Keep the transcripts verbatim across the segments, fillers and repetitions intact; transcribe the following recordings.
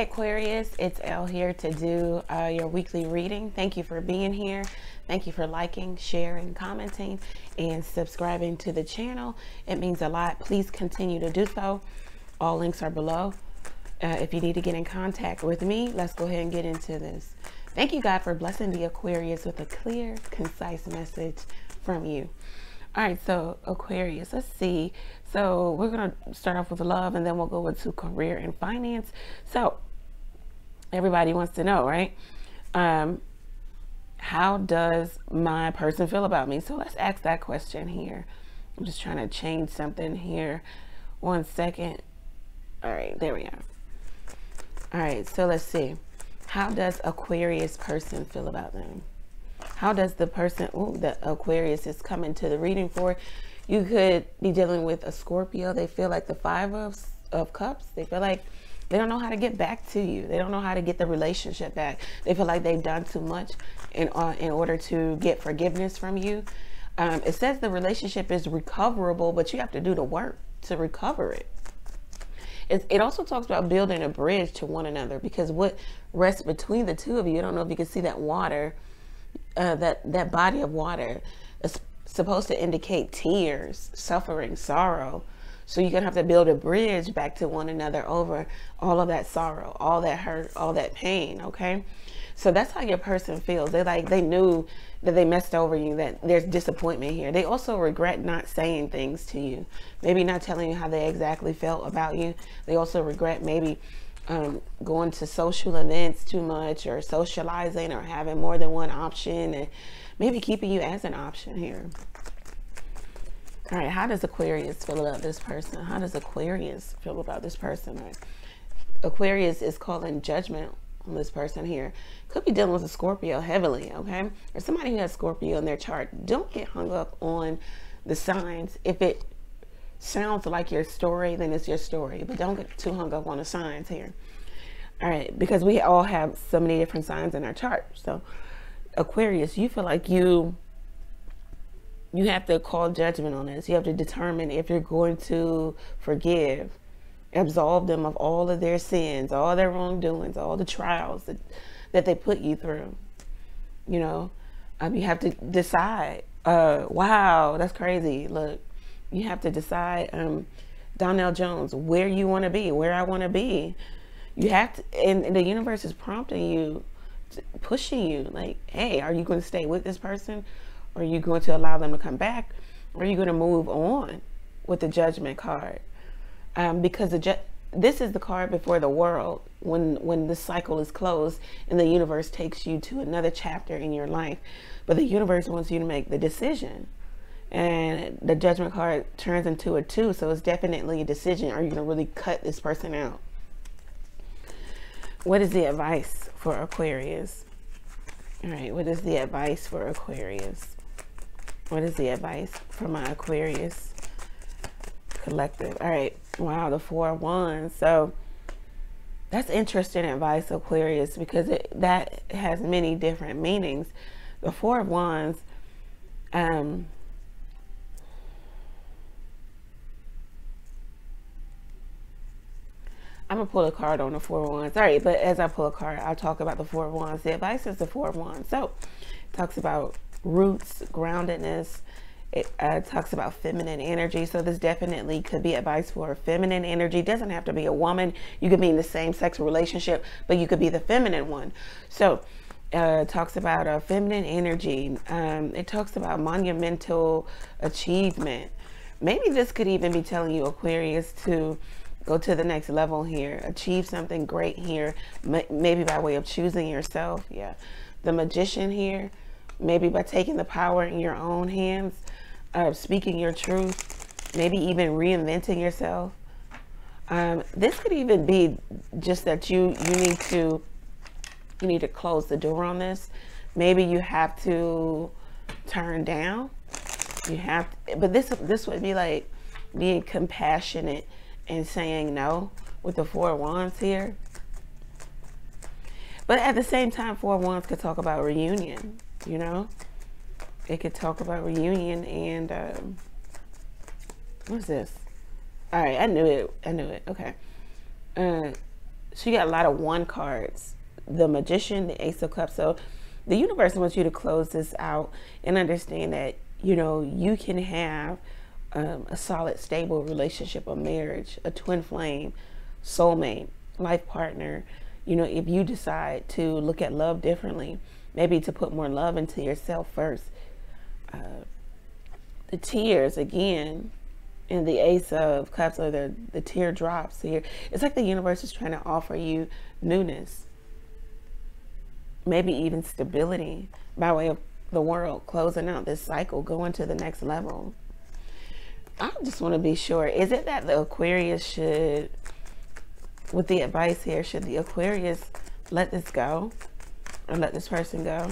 Hi Aquarius, it's Elle here to do uh, your weekly reading. Thank you for being here. Thank you for liking, sharing, commenting, and subscribing to the channel. It means a lot. Please continue to do so. All links are below. Uh, if you need to get in contact with me, let's go ahead and get into this. Thank you, God, for blessing the Aquarius with a clear, concise message from you. All right, so Aquarius, let's see. So we're going to start off with love, and then we'll go into career and finance. So everybody wants to know, right? Um, how does my person feel about me? So let's ask that question here. I'm just trying to change something here. One second. All right, there we are. All right, so let's see. How does Aquarius person feel about them? How does the person ooh, the Aquarius is coming to the reading for? You could be dealing with a Scorpio. They feel like the five of, of cups. They feel like they don't know how to get back to you. They don't know how to get the relationship back. They feel like they've done too much in, uh, in order to get forgiveness from you. Um, it says the relationship is recoverable, but you have to do the work to recover it. It also talks about building a bridge to one another, because what rests between the two of you, I don't know if you can see that water, uh, that, that body of water is supposed to indicate tears, suffering, sorrow. So you're going to have to build a bridge back to one another over all of that sorrow, all that hurt, all that pain. Okay. So that's how your person feels. They like, they knew that they messed over you, that there's disappointment here. They also regret not saying things to you, maybe not telling you how they exactly felt about you. They also regret maybe um, going to social events too much, or socializing, or having more than one option, and maybe keeping you as an option here. All right, how does Aquarius feel about this person? How does Aquarius feel about this person? Right. Aquarius is calling judgment on this person here. Could be dealing with a Scorpio heavily, okay? Or somebody who has Scorpio in their chart. Don't get hung up on the signs. If it sounds like your story, then it's your story, but don't get too hung up on the signs here. All right, because we all have so many different signs in our chart. So Aquarius, you feel like you you have to call judgment on this. You have to determine if you're going to forgive, absolve them of all of their sins, all their wrongdoings, all the trials that, that they put you through. You know, um, you have to decide. Uh, wow, that's crazy. Look, you have to decide, um, Donnell Jones, where you want to be, where I want to be. You have to, and, and the universe is prompting you, pushing you, like, hey, are you going to stay with this person? Or are you going to allow them to come back? Or are you going to move on with the judgment card? Um, because the ju this is the card before the world, when when the cycle is closed and the universe takes you to another chapter in your life. But the universe wants you to make the decision, and the judgment card turns into a two, so it's definitely a decision. Are you going to really cut this person out? What is the advice for Aquarius? All right, what is the advice for Aquarius? What is the advice for my Aquarius collective? All right, wow, the four of wands. So that's interesting advice, Aquarius, because it, that has many different meanings. The four of wands, um, I'm gonna pull a card on the four of wands. All right, but as I pull a card, I'll talk about the four of wands. The advice is the four of wands. So it talks about roots, groundedness. It uh, talks about feminine energy. So this definitely could be advice for feminine energy. Doesn't have to be a woman. You could be in the same sex relationship, but you could be the feminine one. So uh, it talks about uh, feminine energy. Um, it talks about monumental achievement. Maybe this could even be telling you, Aquarius, to go to the next level here, achieve something great here, maybe by way of choosing yourself. Yeah, the magician here, maybe by taking the power in your own hands, uh, speaking your truth, maybe even reinventing yourself. Um, this could even be just that you you need to you need to close the door on this. Maybe you have to turn down. You have, to, but this this would be like being compassionate and saying no with the four of wands here. But at the same time, four of wands could talk about reunion. You know, it could talk about reunion and um, what's this? All right, I knew it. I knew it. Okay. Uh, So you got a lot of one cards, the Magician, the Ace of Cups. So the universe wants you to close this out and understand that, you know, you can have um, a solid, stable relationship, a marriage, a twin flame, soulmate, life partner. You know, if you decide to look at love differently, maybe to put more love into yourself first. Uh, the tears again, and the Ace of Cups, or the, the teardrops here. It's like the universe is trying to offer you newness, maybe even stability by way of the World, closing out this cycle, going to the next level. I just want to be sure, is it that the Aquarius should, with the advice here, should the Aquarius let this go or let this person go?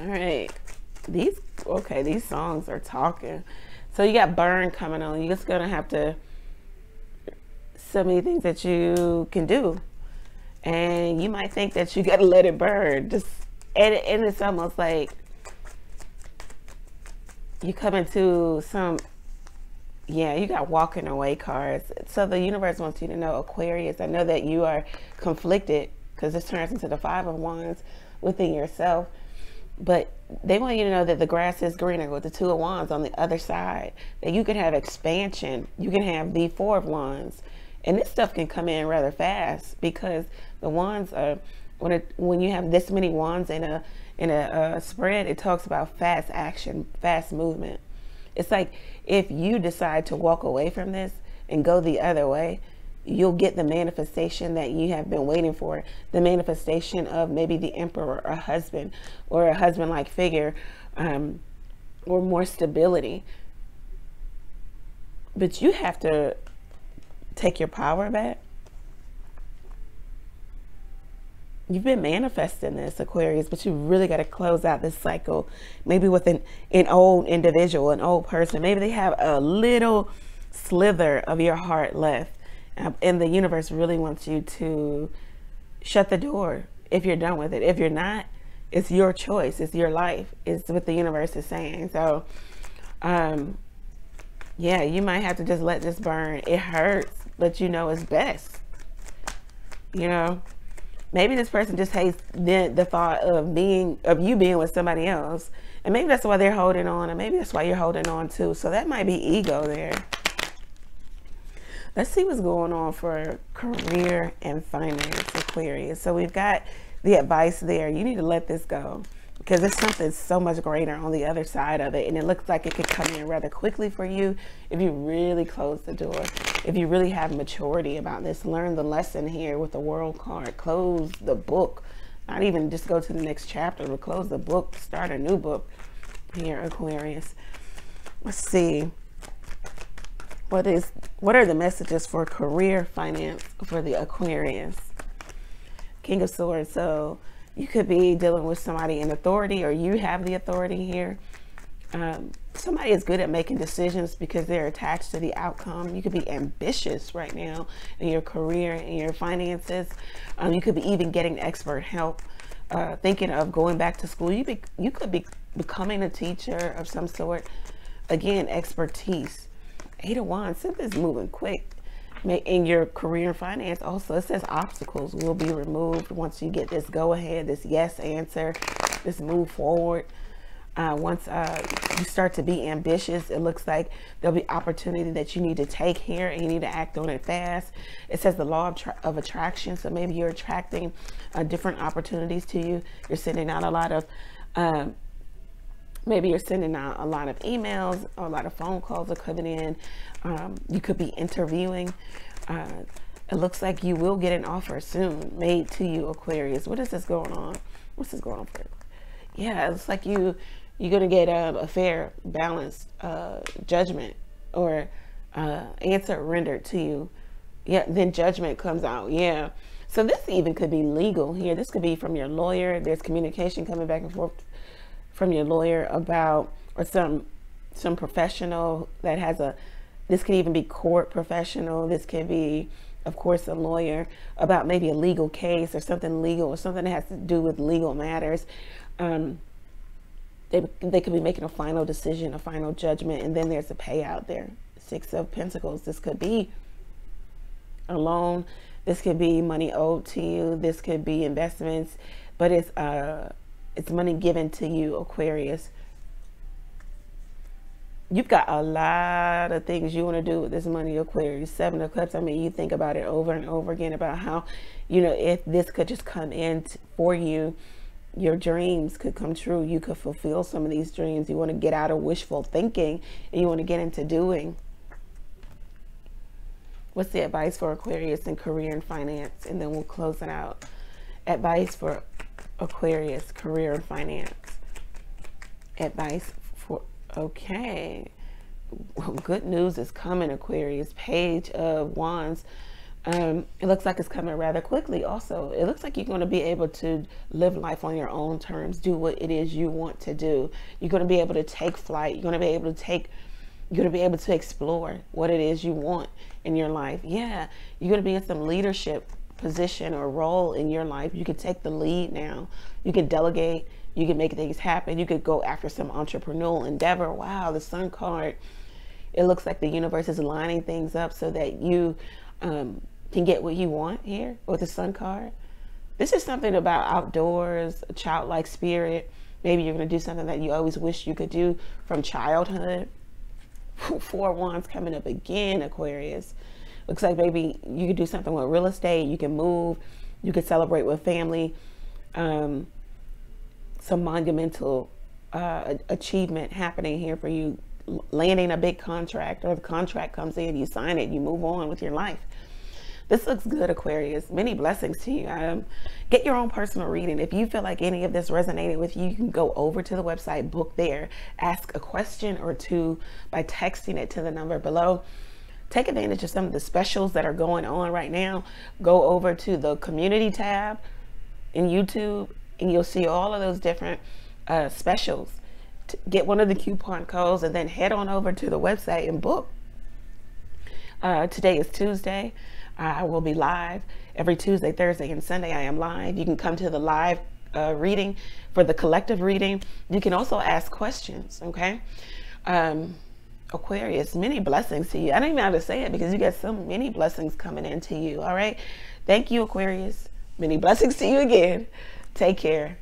All right, these, okay, these songs are talking. So you got burn coming on. You're just gonna have to, so many things that you can do, and you might think that you gotta let it burn, just and, and it's almost like you come into some, yeah, you got walking away cards. So the universe wants you to know, Aquarius, I know that you are conflicted, because this turns into the Five of Wands within yourself, but they want you to know that the grass is greener with the Two of Wands on the other side, that you can have expansion, you can have the Four of Wands, and this stuff can come in rather fast, because the wands are, when it, when you have this many wands in a in a, a spread, it talks about fast action, fast movement. It's like if you decide to walk away from this and go the other way, you'll get the manifestation that you have been waiting for, the manifestation of maybe the Emperor, a husband, or a husband like figure, um, or more stability. But you have to take your power back. You've been manifesting this, Aquarius, but you really got to close out this cycle, maybe with an, an old individual, an old person. Maybe they have a little slither of your heart left, and the universe really wants you to shut the door if you're done with it. If you're not, it's your choice, it's your life, it's what the universe is saying. So um yeah, you might have to just let this burn. It hurts, but you know it's best. You know, maybe this person just hates the, the thought of being, of you being with somebody else, and maybe that's why they're holding on, and maybe that's why you're holding on too. So that might be ego there. Let's see what's going on for career and finance, Aquarius. So we've got the advice there. You need to let this go, because there's something so much greater on the other side of it. And it looks like it could come in rather quickly for you if you really close the door, if you really have maturity about this. Learn the lesson here with the World card. Close the book. Not even just go to the next chapter, but close the book. Start a new book here, Aquarius. Let's see. What is, what are the messages for career, finance for the Aquarius? King of Swords. So you could be dealing with somebody in authority, or you have the authority here. Um, somebody is good at making decisions because they're attached to the outcome. You could be ambitious right now in your career and your finances. Um, you could be even getting expert help, uh, thinking of going back to school. You be, you could be becoming a teacher of some sort. Again, expertise. Eight of Wands, something's moving quick in your career and finance. Also, it says obstacles will be removed once you get this go ahead, this yes answer, this move forward. Uh, once uh, you start to be ambitious, it looks like there'll be opportunity that you need to take here, and you need to act on it fast. It says the law of, of attraction. So maybe you're attracting uh, different opportunities to you. You're sending out a lot of, um, maybe you're sending out a lot of emails, or a lot of phone calls are coming in. Um, you could be interviewing. Uh, it looks like you will get an offer soon made to you, Aquarius. What is this going on? What's this going on for? Yeah, it's like you, you're going to get um, a fair, balanced uh, judgment, or uh, answer rendered to you. Yeah, then judgment comes out. Yeah. So this even could be legal here. This could be from your lawyer. There's communication coming back and forth from your lawyer about, or some some professional that has a, this can even be court professional, this can be of course a lawyer, about maybe a legal case or something legal, or something that has to do with legal matters. um they, they could be making a final decision, a final judgment, and then there's a payout there. Six of Pentacles, this could be a loan. This could be money owed to you. This could be investments, but it's uh, it's money given to you, Aquarius. You've got a lot of things you want to do with this money, Aquarius. Seven of Cups. I mean, you think about it over and over again about how, you know, if this could just come in for you, your dreams could come true. You could fulfill some of these dreams. You want to get out of wishful thinking and you want to get into doing. What's the advice for Aquarius in career and finance? And then we'll close it out. Advice for Aquarius, career and finance. Advice for, okay. Well, good news is coming, Aquarius. Page of Wands. Um, it looks like it's coming rather quickly also. It looks like you're going to be able to live life on your own terms, do what it is you want to do. You're going to be able to take flight. You're going to be able to take, you're going to be able to explore what it is you want in your life. Yeah. You're going to be in some leadership position or role in your life. You can take the lead now. You can delegate. You can make things happen. You could go after some entrepreneurial endeavor. Wow. The Sun card. It looks like the universe is lining things up so that you, um, can get what you want here with the Sun card. This is something about outdoors, a childlike spirit. Maybe you're going to do something that you always wish you could do from childhood. Four Wands coming up again, Aquarius. Looks like maybe you could do something with real estate. You can move. You can celebrate with family. Um, some monumental uh, achievement happening here for you. Landing a big contract, or the contract comes in, you sign it, you move on with your life. This looks good, Aquarius. Many blessings to you. Um, get your own personal reading. If you feel like any of this resonated with you, you can go over to the website, book there, ask a question or two by texting it to the number below. Take advantage of some of the specials that are going on right now. Go over to the community tab in YouTube and you'll see all of those different uh, specials. Get one of the coupon codes and then head on over to the website and book. Uh, today is Tuesday. I will be live every Tuesday, Thursday, and Sunday. I am live. You can come to the live uh, reading for the collective reading. You can also ask questions, okay? Um, Aquarius, many blessings to you. I don't even know how to say it because you got so many blessings coming into you, all right? Thank you, Aquarius. Many blessings to you again. Take care.